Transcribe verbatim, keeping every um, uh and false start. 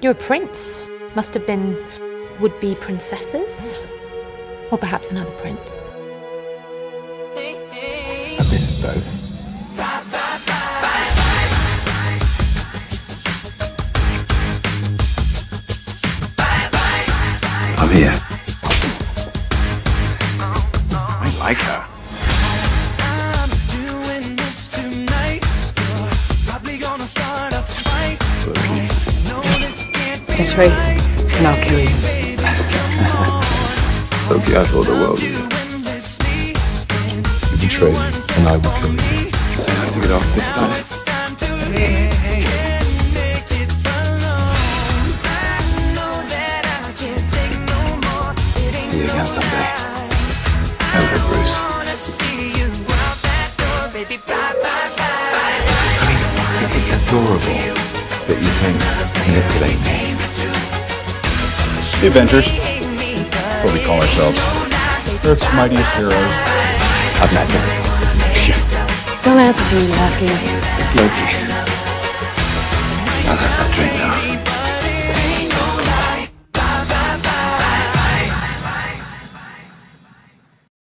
You're a prince. Must have been would-be princesses. Or perhaps another prince. A bit of both. I'm here. I like her. I'm doing this tonight. Probably gonna start a fight. Get free, and I'll kill you. Loki, I thought the world of you. You betray me, and I will kill you. I have to get off this planet. See you again someday. Hello, Bruce. I mean, it's adorable that you can manipulate me. The Avengers. That's what we call ourselves. Earth's mightiest heroes. I've met him. Don't answer to me, Loki. It's Loki. I'll have that drink now.